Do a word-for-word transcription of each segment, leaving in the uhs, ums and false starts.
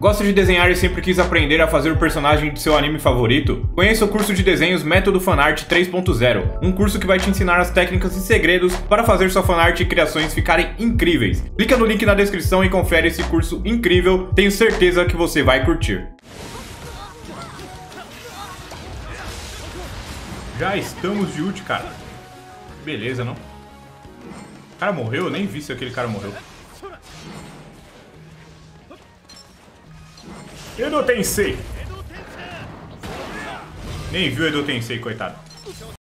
Gosto de desenhar e sempre quis aprender a fazer o personagem de seu anime favorito? Conheça o curso de desenhos Método Fanart três ponto zero, um curso que vai te ensinar as técnicas e segredos para fazer sua fanart e criações ficarem incríveis. Clica no link na descrição e confere esse curso incrível, tenho certeza que você vai curtir. Já estamos de ult, cara. Beleza, não? O cara morreu? Eu nem vi se aquele cara morreu. Edo Tensei! Nem viu o Edo Tensei, coitado.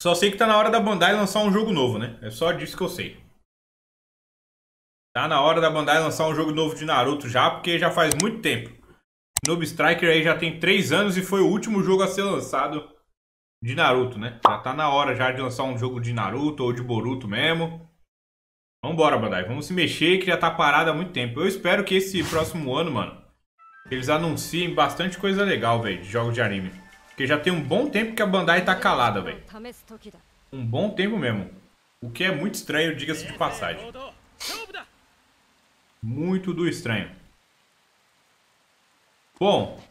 Só sei que tá na hora da Bandai lançar um jogo novo, né? É só disso que eu sei. Tá na hora da Bandai lançar um jogo novo de Naruto já, porque já faz muito tempo. Noob Striker aí já tem três anos e foi o último jogo a ser lançado de Naruto, né? Já tá na hora já de lançar um jogo de Naruto ou de Boruto mesmo. Vambora, Bandai. Vamos se mexer, que já tá parado há muito tempo. Eu espero que esse próximo ano, mano, eles anunciem bastante coisa legal, velho, de jogos de anime. Porque já tem um bom tempo que a Bandai tá calada, velho. Um bom tempo mesmo. O que é muito estranho, diga-se de passagem. Muito do estranho. Bom,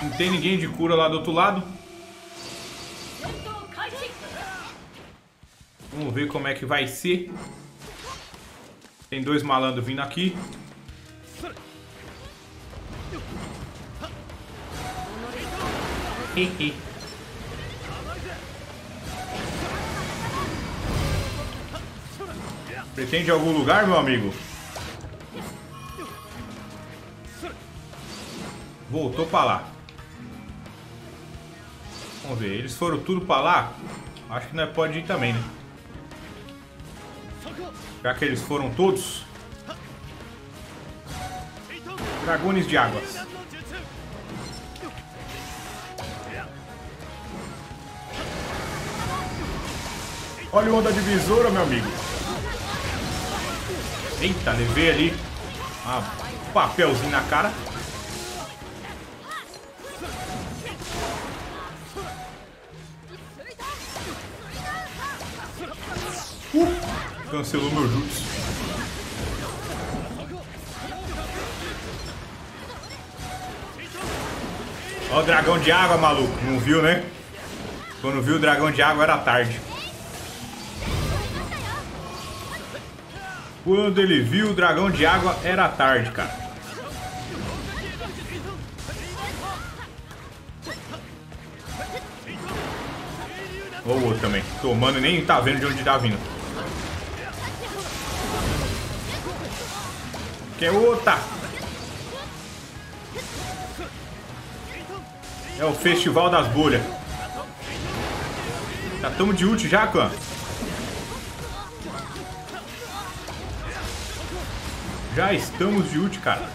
não tem ninguém de cura lá do outro lado. Vamos ver como é que vai ser. Tem dois malandros vindo aqui. Pretende algum lugar, meu amigo? Voltou pra lá. Vamos ver, eles foram tudo pra lá. Acho que nós pode ir também, né? Já que eles foram todos. Dragões de águas. Olha o onda divisora, meu amigo. Eita, levei ali um papelzinho na cara. Uh, cancelou meu jutsu. Ó o dragão de água, maluco. Não viu, né? Quando viu o dragão de água era tarde. Quando ele viu o dragão de água, era tarde, cara. Ou o outro também. Tomando e nem tá vendo de onde tá vindo. Que é outra. É o festival das bolhas. Já estamos de ult já, clã. Já estamos de ult, cara.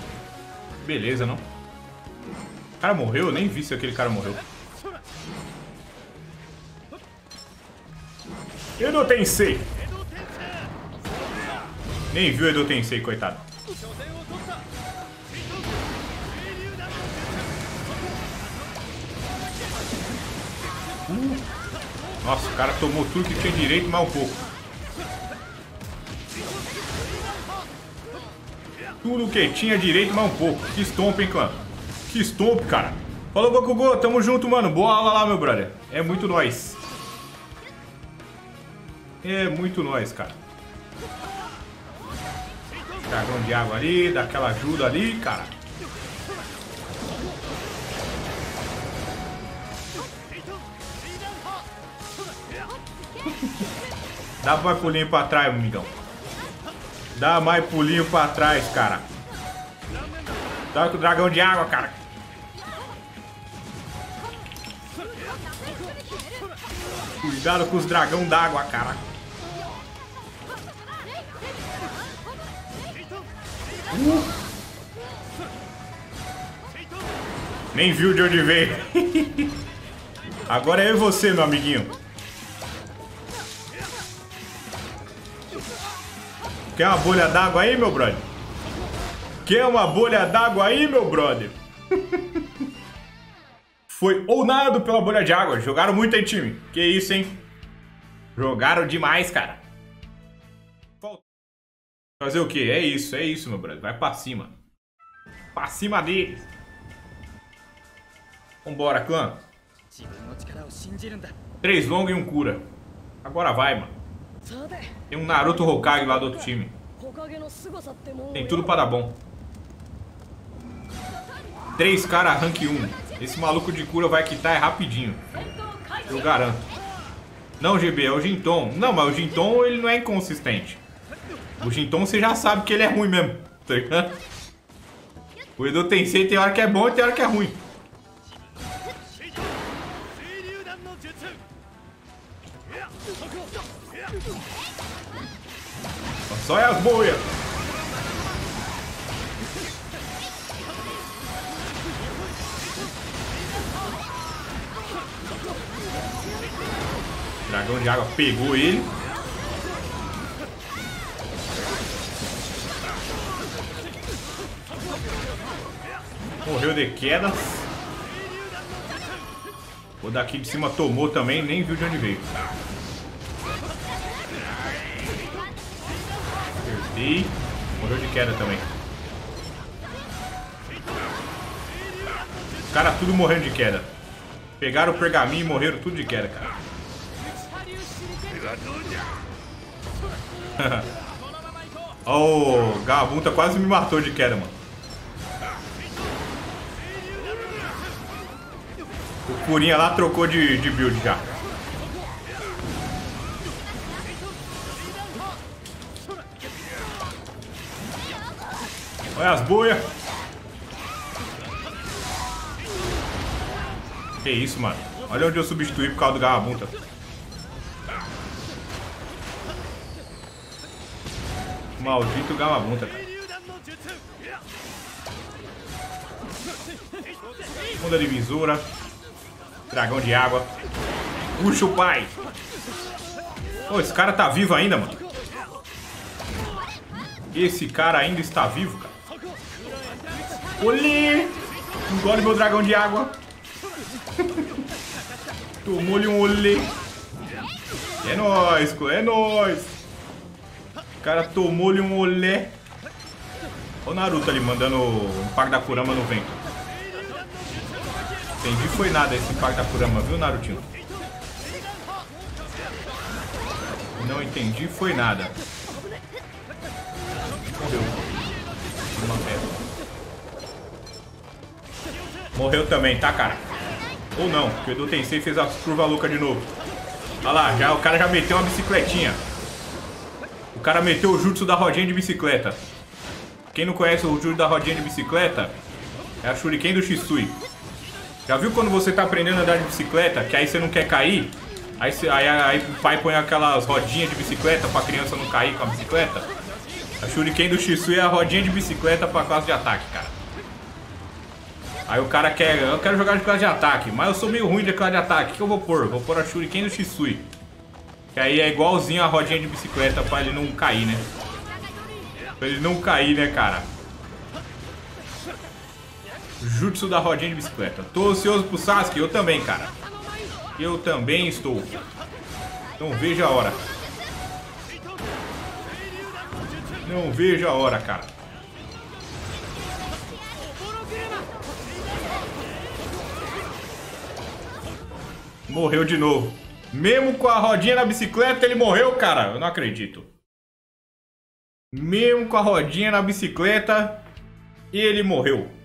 Beleza, não? O cara morreu? Eu nem vi se aquele cara morreu. Edo Tensei! Nem viu o Edo Tensei, coitado. Uh. Nossa, o cara tomou tudo que tinha direito, mal pouco. Tudo que tinha direito, mas um pouco. Que estompa, hein, clã? Que estompa, cara. Falou, Bakugô. Tamo junto, mano. Boa aula lá, meu brother. É muito nóis. É muito nóis, cara. Dragão de água ali. Dá aquela ajuda ali, cara. Dá pra pulinho pra trás, amigão. Dá mais pulinho pra trás, cara. Dá com o dragão de água, cara. Cuidado com os dragão d'água, cara. Uh! Nem viu de onde veio. Agora é eu e você, meu amiguinho. Quer uma bolha d'água aí, meu brother? Quer uma bolha d'água aí, meu brother? Foi ou nada pela bolha de água. Jogaram muito aí, time. Que isso, hein? Jogaram demais, cara. Fazer o quê? É isso, é isso, meu brother. Vai pra cima. Pra cima deles. Vambora, clã. Três longa e um cura. Agora vai, mano. Tem um Naruto Hokage lá do outro time. Tem tudo pra dar bom. Três caras, rank um. Esse maluco de cura vai quitar é rapidinho. Eu garanto. Não, G B, é o Jinton. Não, mas o Jinton ele não é inconsistente. O Jinton você já sabe que ele é ruim mesmo. Tá ligado? O Edo Tensei tem hora que é bom e tem hora que é ruim. Só é as boias. Dragão de água pegou ele. Morreu de queda. O daqui de cima tomou também, nem viu de onde veio. E morreu de queda também. Os caras tudo morrendo de queda. Pegaram o pergaminho e morreram tudo de queda, cara. Oh, Gamabunta quase me matou de queda, mano. O Furinha lá trocou de, de build já. Olha as boias. Que isso, mano. Olha onde eu substituí por causa do Gamabunta. Maldito Gamabunta, cara. Onda divisora. Dragão de água. Puxa o pai. Pô, esse cara tá vivo ainda, mano. Esse cara ainda está vivo, cara. Olê! Engole meu dragão de água. Tomou-lhe um olê. É nóis, é nóis. O cara tomou-lhe um olé. Olha o Naruto ali mandando o impacto da Kurama no vento. Entendi, foi nada esse impacto da Kurama, viu, Narutinho? Não entendi, foi nada. Morreu. Uma pedra. Morreu também, tá, cara? Ou não, porque o Edo Tensei fez a curva louca de novo. Olha lá, já, o cara já meteu uma bicicletinha. O cara meteu o jutsu da rodinha de bicicleta. Quem não conhece o jutsu da rodinha de bicicleta, é a Shuriken do Shisui. Já viu quando você tá aprendendo a andar de bicicleta, que aí você não quer cair? Aí, você, aí, aí o pai põe aquelas rodinhas de bicicleta pra criança não cair com a bicicleta? A Shuriken do Shisui é a rodinha de bicicleta pra classe de ataque, cara. Aí o cara quer, eu quero jogar de classe de ataque, mas eu sou meio ruim de classe de ataque, o que eu vou pôr? Vou pôr a Shuriken do Shisui. Que aí é igualzinho a rodinha de bicicleta pra ele não cair, né? Pra ele não cair, né, cara? Jutsu da rodinha de bicicleta. Tô ansioso pro Sasuke? Eu também, cara. Eu também estou. Não vejo a hora. Não vejo a hora, cara. Morreu de novo. Mesmo com a rodinha na bicicleta, ele morreu, cara. Eu não acredito. Mesmo com a rodinha na bicicleta, ele morreu.